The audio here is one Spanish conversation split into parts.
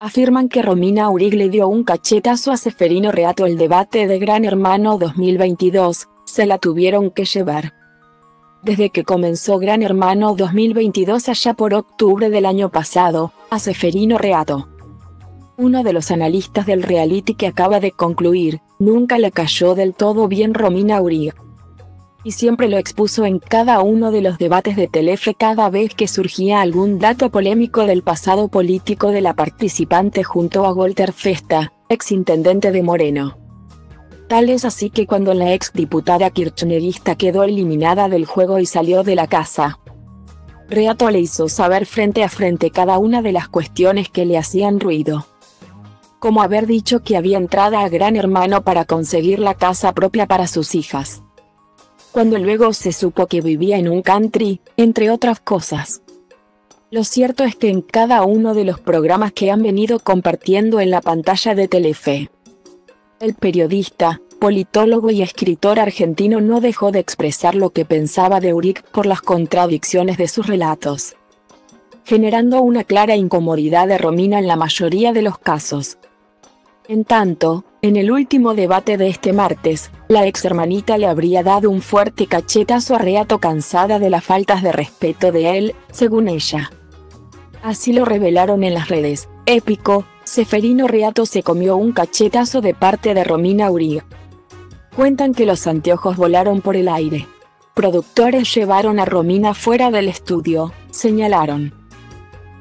Afirman que Romina Uhrig le dio un cachetazo a Ceferino Reato. El debate de Gran Hermano 2022, se la tuvieron que llevar. Desde que comenzó Gran Hermano 2022 allá por octubre del año pasado, a Ceferino Reato, uno de los analistas del reality que acaba de concluir, nunca le cayó del todo bien Romina Uhrig. Y siempre lo expuso en cada uno de los debates de Telefe cada vez que surgía algún dato polémico del pasado político de la participante junto a Walter Festa, exintendente de Moreno. Tal es así que cuando la exdiputada kirchnerista quedó eliminada del juego y salió de la casa, Reato le hizo saber frente a frente cada una de las cuestiones que le hacían ruido. Como haber dicho que había entrada a Gran Hermano para conseguir la casa propia para sus hijas, cuando luego se supo que vivía en un country, entre otras cosas. Lo cierto es que en cada uno de los programas que han venido compartiendo en la pantalla de Telefe, el periodista, politólogo y escritor argentino no dejó de expresar lo que pensaba de Uhrig por las contradicciones de sus relatos, generando una clara incomodidad de Romina en la mayoría de los casos. En tanto, en el último debate de este martes, la exhermanita le habría dado un fuerte cachetazo a Reato, cansada de las faltas de respeto de él, según ella. Así lo revelaron en las redes. Épico, Ceferino Reato se comió un cachetazo de parte de Romina Uhrig. Cuentan que los anteojos volaron por el aire. Productores llevaron a Romina fuera del estudio, señalaron.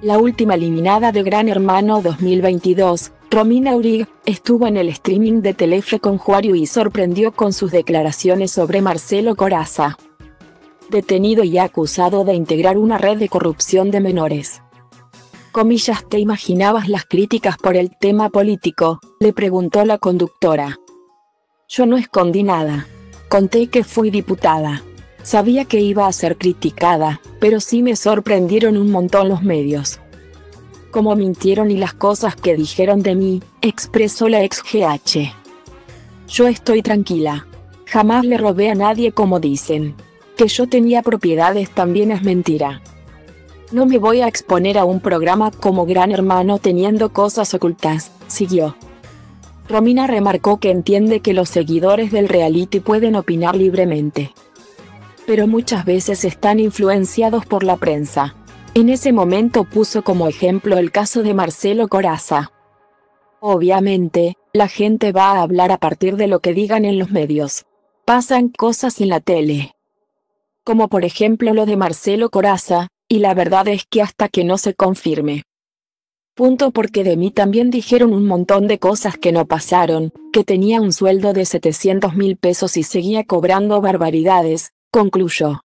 La última eliminada de Gran Hermano 2022, Romina Uhrig, estuvo en el streaming de Telefe con Juario y sorprendió con sus declaraciones sobre Marcelo Corazza, detenido y acusado de integrar una red de corrupción de menores. Comillas, ¿te imaginabas las críticas por el tema político?, le preguntó la conductora. Yo no escondí nada. Conté que fui diputada. Sabía que iba a ser criticada, pero sí me sorprendieron un montón los medios. Como mintieron y las cosas que dijeron de mí, expresó la ex GH. Yo estoy tranquila. Jamás le robé a nadie como dicen. Que yo tenía propiedades también es mentira. No me voy a exponer a un programa como Gran Hermano teniendo cosas ocultas, siguió. Romina remarcó que entiende que los seguidores del reality pueden opinar libremente, pero muchas veces están influenciados por la prensa. En ese momento puso como ejemplo el caso de Marcelo Corazza. Obviamente, la gente va a hablar a partir de lo que digan en los medios. Pasan cosas en la tele, como por ejemplo lo de Marcelo Corazza, y la verdad es que hasta que no se confirme. Punto, porque de mí también dijeron un montón de cosas que no pasaron, que tenía un sueldo de 700.000 pesos y seguía cobrando barbaridades, concluyó.